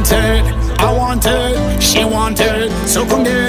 wanted, I wanted, she wanted, so come here.